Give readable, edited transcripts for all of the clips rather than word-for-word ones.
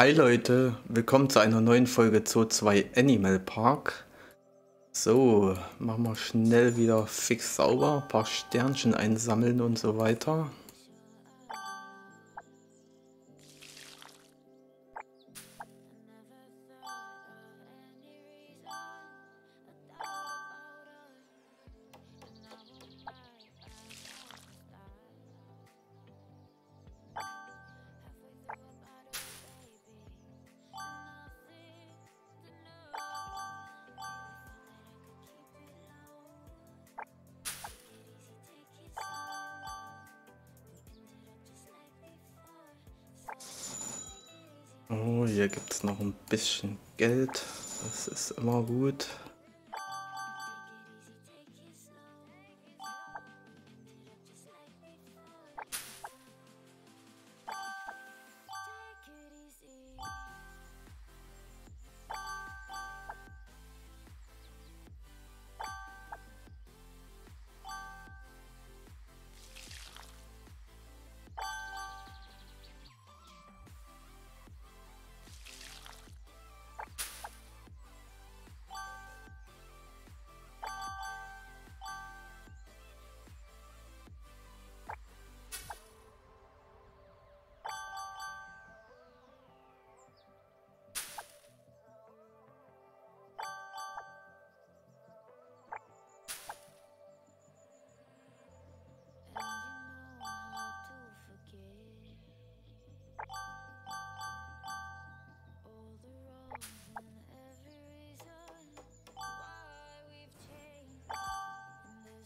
Hi Leute, willkommen zu einer neuen Folge Zoo 2 Animal Park. So, machen wir schnell wieder fix sauber, ein paar Sternchen einsammeln und so weiter. Oh, hier gibt es noch ein bisschen Geld, das ist immer gut.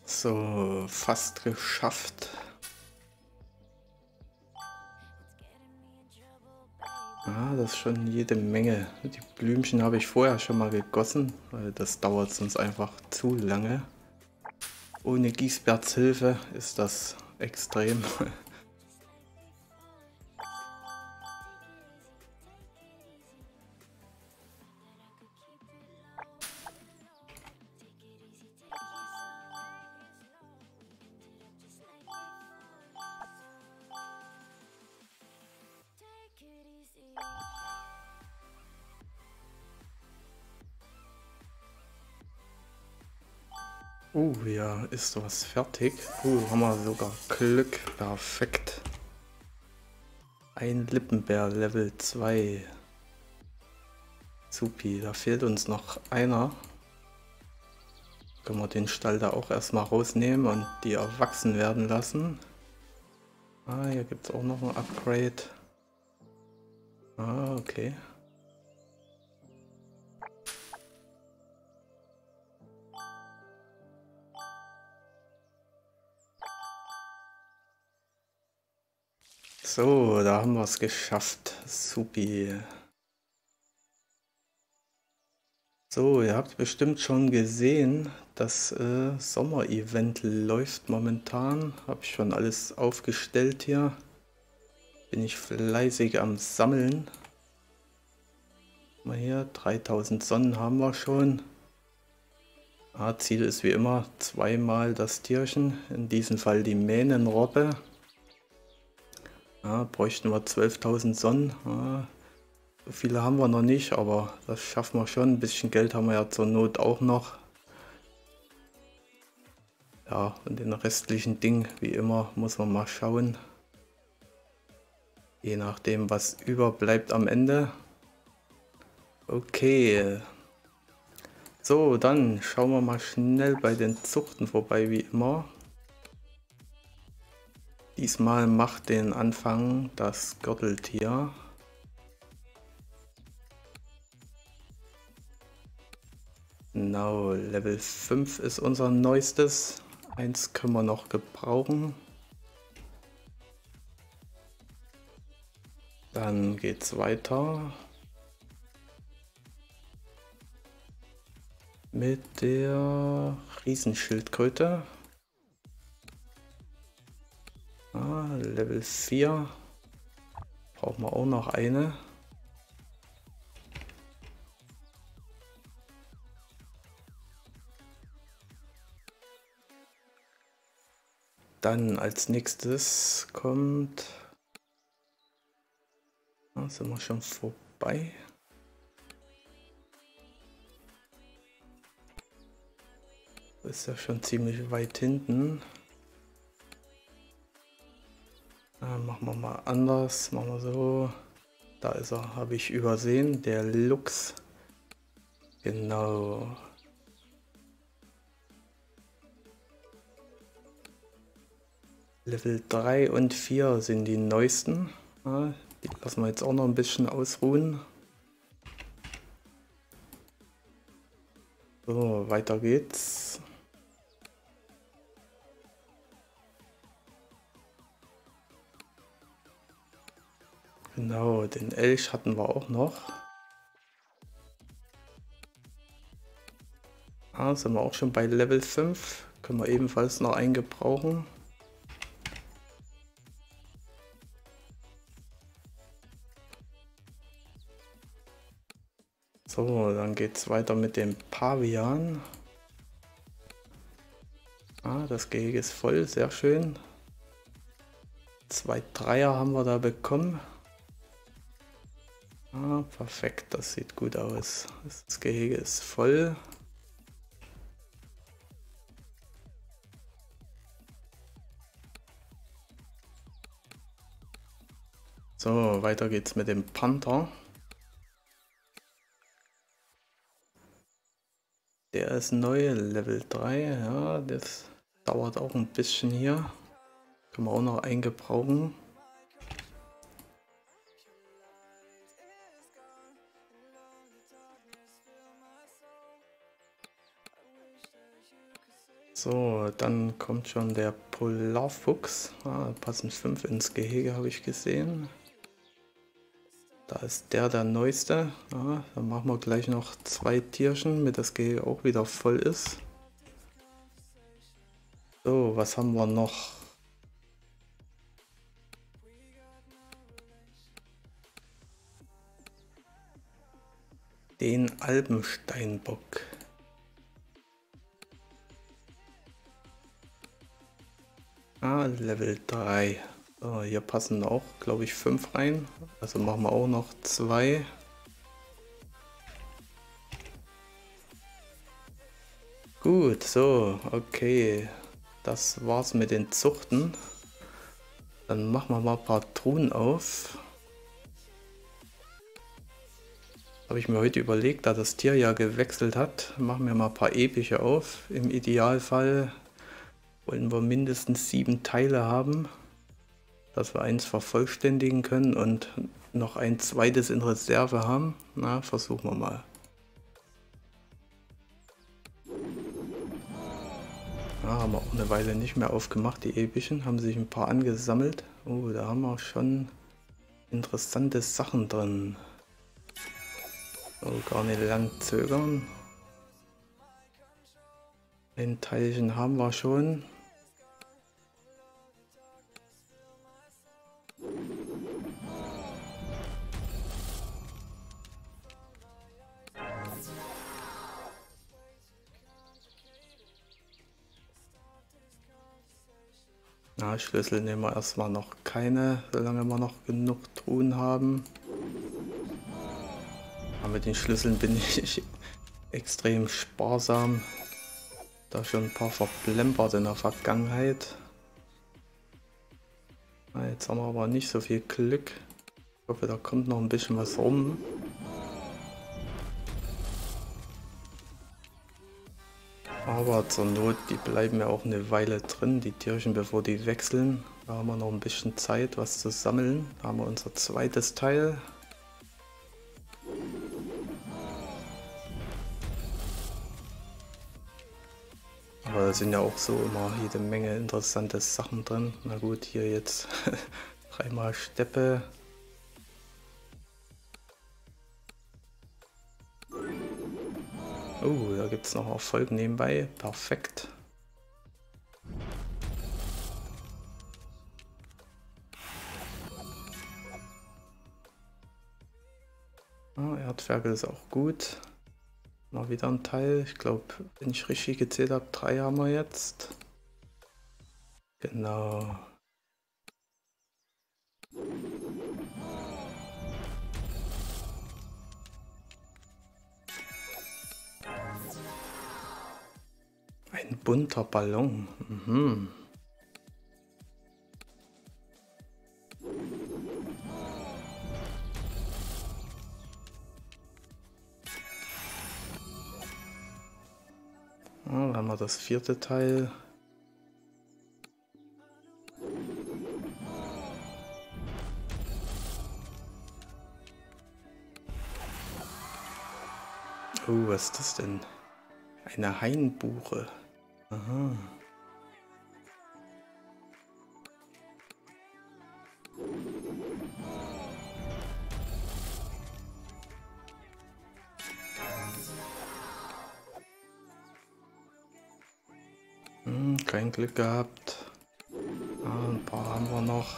So, fast geschafft. Ah, das ist schon jede Menge. Die Blümchen habe ich vorher schon mal gegossen, weil das dauert sonst einfach zu lange. Ohne Giesberts Hilfe ist das extrem. Oh ja, ist was fertig. Oh, haben wir sogar Glück. Perfekt. Ein Lippenbär Level 2. Supi, da fehlt uns noch einer. Können wir den Stall da auch erstmal rausnehmen und die erwachsen werden lassen. Ah, hier gibt es auch noch ein Upgrade. Ah, okay. So, da haben wir es geschafft. Supi. So, ihr habt bestimmt schon gesehen, das Sommer-Event läuft momentan. Habe ich schon alles aufgestellt hier. Bin ich fleißig am Sammeln. Mal hier, 3000 Sonnen haben wir schon. Ah, Ziel ist wie immer zweimal das Tierchen, in diesem Fall die Mähnenrobbe. Ja, bräuchten wir 12.000 Sonnen, ja, so viele haben wir noch nicht, aber das schaffen wir schon, ein bisschen Geld haben wir ja zur Not auch noch. Ja, und den restlichen Ding, wie immer, muss man mal schauen, je nachdem was überbleibt am Ende. Okay, so dann schauen wir mal schnell bei den Zuchten vorbei, wie immer. Diesmal macht den Anfang das Gürteltier. Genau, Level 5 ist unser neuestes. Eins können wir noch gebrauchen. Dann geht's weiter mit der Riesenschildkröte. Ah, Level 4. Brauchen wir auch noch eine. Dann als nächstes kommt... Da sind wir schon vorbei. dabei. Das ist ja schon ziemlich weit hinten. Machen wir mal anders, machen wir so. Da ist er, habe ich übersehen, der Luchs. Genau. Level 3 und 4 sind die neuesten. Die lassen wir jetzt auch noch ein bisschen ausruhen. So, weiter geht's. Genau, den Elch hatten wir auch noch. Sind wir auch schon bei Level 5. Können wir ebenfalls noch einen gebrauchen. So, dann geht's weiter mit dem Pavian. Das Gehege ist voll, sehr schön. 2 Dreier haben wir da bekommen. Perfekt, das sieht gut aus. Das Gehege ist voll. So, weiter geht's mit dem Panter. Der ist neu, Level 3. Ja, das dauert auch ein bisschen hier. Können wir auch noch einen gebrauchen. So, dann kommt schon der Polarfuchs. Passen 5 ins Gehege, habe ich gesehen. Da ist der neueste. Dann machen wir gleich noch 2 Tierchen, damit das Gehege auch wieder voll ist. So, was haben wir noch? Den Alpensteinbock. Level 3. So, hier passen auch, glaube ich, 5 rein. Also machen wir auch noch 2. Gut, so, okay. Das war's mit den Zuchten. Dann machen wir mal ein paar Truhen auf. Habe ich mir heute überlegt, da das Tier ja gewechselt hat, machen wir mal ein paar epische auf. Im Idealfall wollen wir mindestens 7 Teile haben, dass wir eins vervollständigen können und noch ein zweites in Reserve haben. Na, versuchen wir mal. Haben wir auch eine Weile nicht mehr aufgemacht, die epischen. Haben sich ein paar angesammelt. Oh, da haben wir schon interessante Sachen drin. So, gar nicht lang zögern. Ein Teilchen haben wir schon. Na, Schlüssel nehmen wir erstmal noch keine, solange wir noch genug Truhen haben. Aber mit den Schlüsseln bin ich extrem sparsam. Da schon ein paar verplempert in der Vergangenheit. Jetzt haben wir aber nicht so viel Glück. Ich hoffe, da kommt noch ein bisschen was rum. Aber zur Not, die bleiben ja auch eine Weile drin, die Tierchen, bevor die wechseln. Da haben wir noch ein bisschen Zeit, was zu sammeln. Da haben wir unser zweites Teil. Aber da sind ja auch so immer jede Menge interessante Sachen drin. Na gut, hier jetzt 3 mal Steppe. Oh, da gibt es noch Erfolg nebenbei. Perfekt. Erdferkel ist auch gut. Mal wieder ein Teil. Ich glaube, wenn ich richtig gezählt habe, 3 haben wir jetzt. Genau. Ein bunter Ballon. Mhm. Ja, da haben wir das vierte Teil. Oh, was ist das denn? Eine Hainbuche. Aha. Hm, kein Glück gehabt. Ah, ein paar haben wir noch.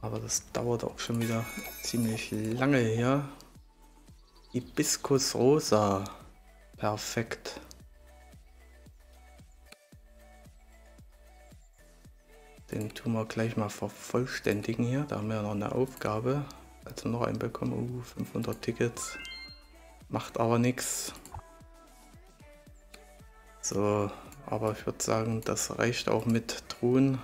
Aber das dauert auch schon wieder ziemlich lange her. Hibiskus rosa. Perfekt. Den tun wir gleich mal vervollständigen hier. Da haben wir noch eine Aufgabe. Also noch einen bekommen. 500 Tickets. Macht aber nichts. So, aber ich würde sagen, das reicht auch mit Truhen.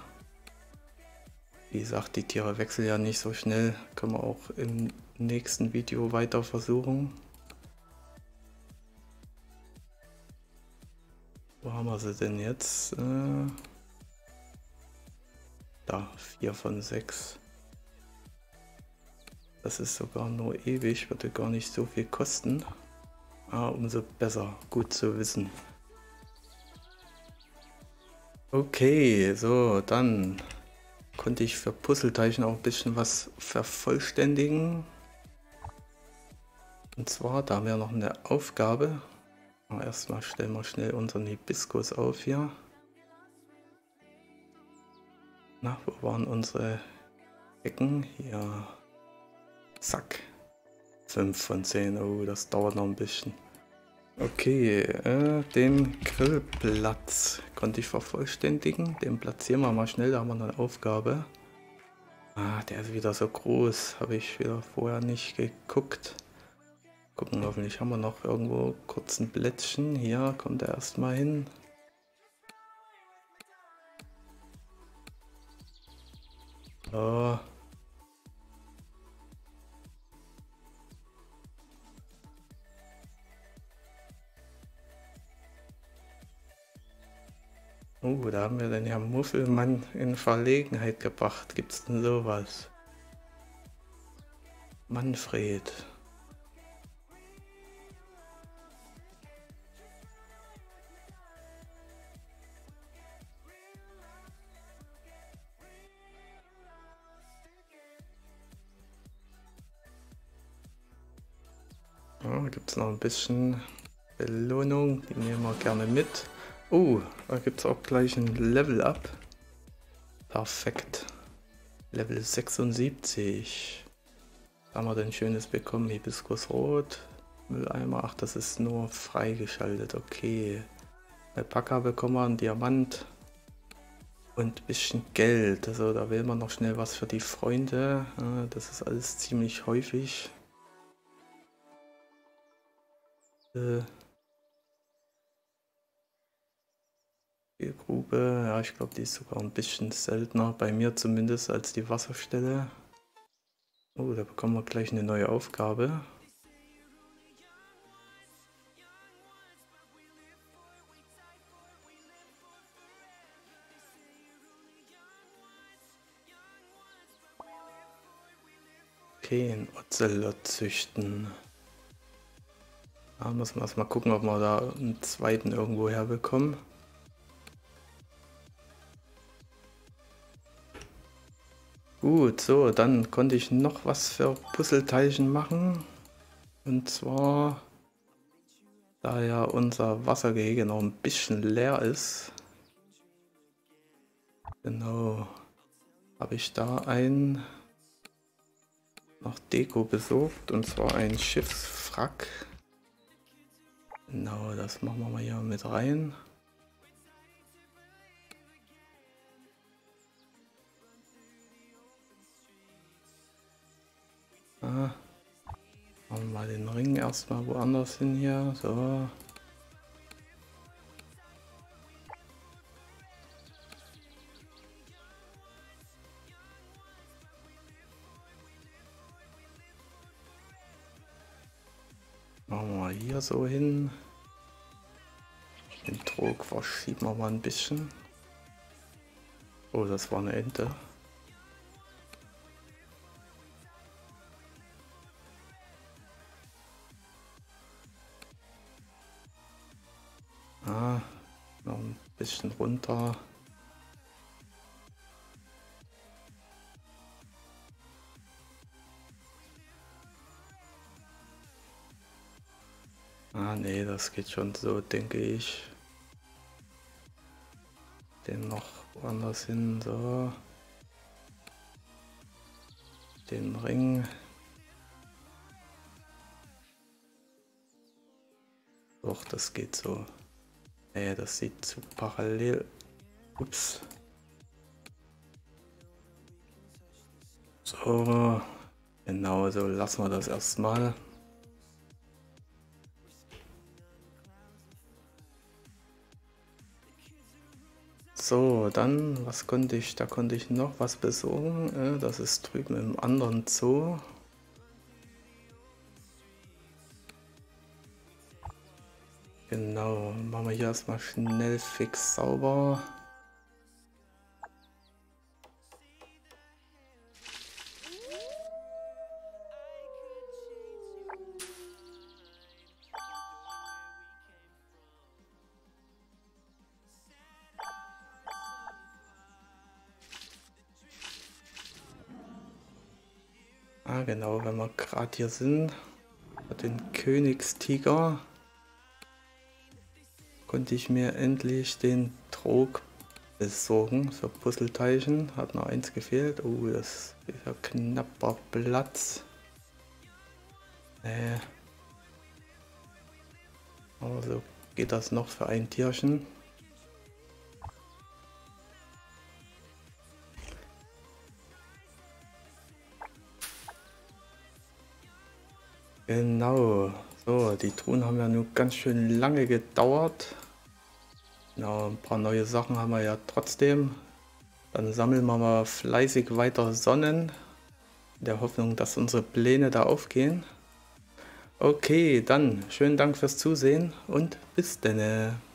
Wie gesagt, die Tiere wechseln ja nicht so schnell. Können wir auch im nächsten Video weiter versuchen. Wo haben wir sie denn jetzt? Da, 4 von 6. Das ist sogar nur ewig, würde gar nicht so viel kosten. Ah, umso besser, gut zu wissen. Okay, so, dann konnte ich für Puzzleteilchen auch ein bisschen was vervollständigen. Und zwar, da haben wir noch eine Aufgabe. Erstmal stellen wir schnell unseren Hibiskus auf hier. Na, wo waren unsere Ecken? Hier. Zack. 5 von 10. Oh, das dauert noch ein bisschen. Okay, den Grillplatz konnte ich vervollständigen. Den platzieren wir mal schnell, da haben wir eine Aufgabe. Ah, der ist wieder so groß. Habe ich wieder vorher nicht geguckt. Gucken, hoffentlich haben wir noch irgendwo kurz ein Plätzchen. Hier kommt er erstmal hin. So. Oh, da haben wir den Herrn Muffelmann in Verlegenheit gebracht. Gibt's denn sowas? Manfred. Ja, gibt es noch ein bisschen Belohnung, die nehmen wir gerne mit. Oh, da gibt es auch gleich ein Level-Up. Perfekt. Level 76. Da haben wir denn Schönes bekommen. Hibiskus Rot. Mülleimer. Ach, das ist nur freigeschaltet. Okay. Alpaka bekommen wir, einen Diamant. Und ein bisschen Geld. Also da will man noch schnell was für die Freunde. Das ist alles ziemlich häufig. Die Grube, ja, ich glaube, die ist sogar ein bisschen seltener, bei mir zumindest, als die Wasserstelle. Oh, da bekommen wir gleich eine neue Aufgabe. Okay, einen Ozelot züchten. Da müssen wir erstmal gucken, ob wir da einen zweiten irgendwo herbekommen. Gut, so, dann konnte ich noch was für Puzzleteilchen machen. Und zwar, da ja unser Wassergehege noch ein bisschen leer ist, genau, habe ich da ein noch Deko besorgt, und zwar ein Schiffswrack. Genau, das machen wir mal hier mit rein. Ah, machen wir mal den Ring erstmal woanders hin hier. So. Machen wir mal hier so hin. Den Druck verschieben wir mal ein bisschen. Oh, das war eine Ente. Ah, noch ein bisschen runter. Ah nee, das geht schon so, denke ich. Den noch woanders hin, so. Den Ring. Doch, das geht so. Nee, das sieht zu parallel. Ups. So, genau so lassen wir das erstmal. So, dann, was konnte ich, da konnte ich noch was besorgen, das ist drüben im anderen Zoo. Genau, machen wir hier erstmal schnell fix sauber. Ah genau, wenn wir gerade hier sind, den Königstiger, konnte ich mir endlich den Trog besorgen für Puzzleteilchen, hat noch eins gefehlt, oh das ist ja knapper Platz. Aber so geht das noch für ein Tierchen. Genau, so, die Truhen haben ja nur ganz schön lange gedauert. Genau, ein paar neue Sachen haben wir ja trotzdem. Dann sammeln wir mal fleißig weiter Sonnen. In der Hoffnung, dass unsere Pläne da aufgehen. Okay, dann, schönen Dank fürs Zusehen und bis denne.